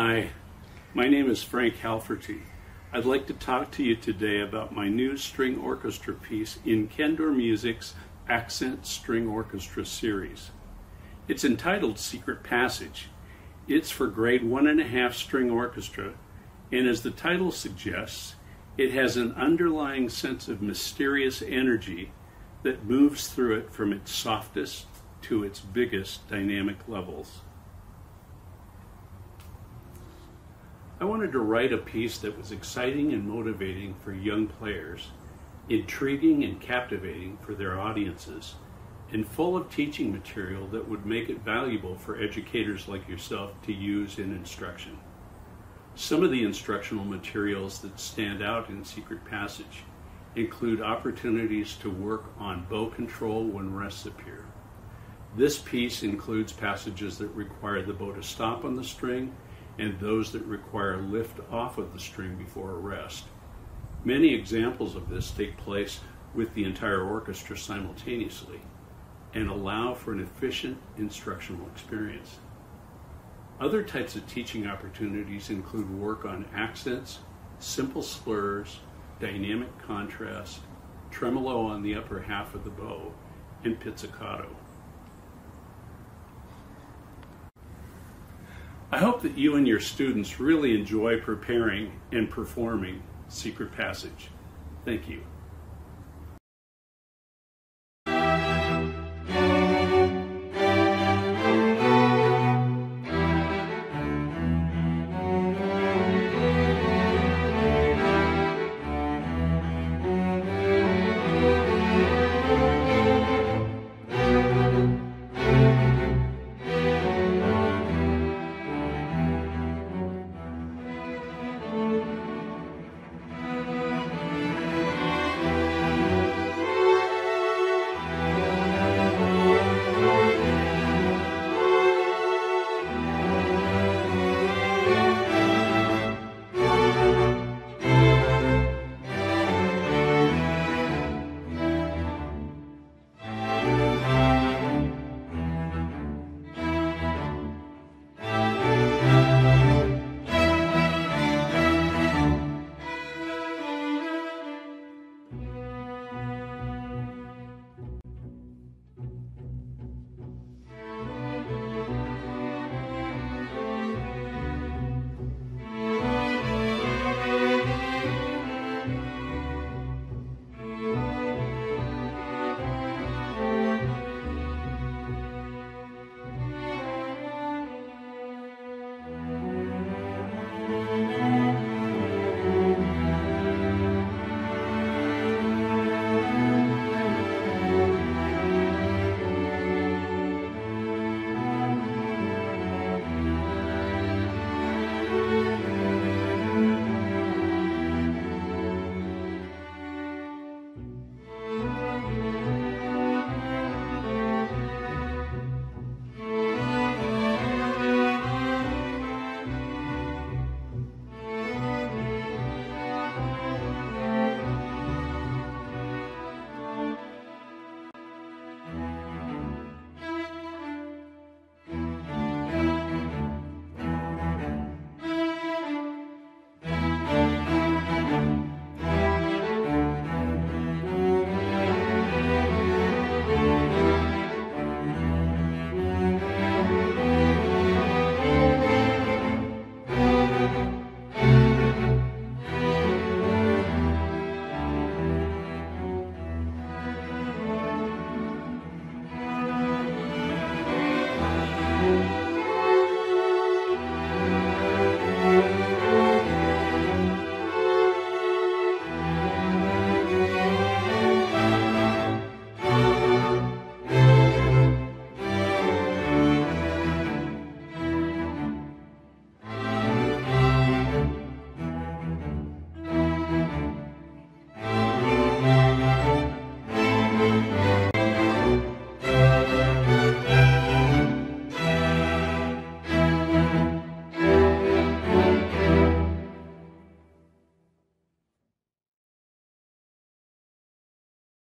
Hi, my name is Frank Halferty. I'd like to talk to you today about my new string orchestra piece in Kendor Music's Accent String Orchestra series. It's entitled Secret Passage. It's for grade 1.5 string orchestra, and as the title suggests, it has an underlying sense of mysterious energy that moves through it from its softest to its biggest dynamic levels. I wanted to write a piece that was exciting and motivating for young players, intriguing and captivating for their audiences, and full of teaching material that would make it valuable for educators like yourself to use in instruction. Some of the instructional materials that stand out in Secret Passage include opportunities to work on bow control when rests appear. This piece includes passages that require the bow to stop on the string and those that require lift off of the string before a rest. Many examples of this take place with the entire orchestra simultaneously and allow for an efficient instructional experience. Other types of teaching opportunities include work on accents, simple slurs, dynamic contrast, tremolo on the upper half of the bow, and pizzicato. I hope that you and your students really enjoy preparing and performing Secret Passage. Thank you.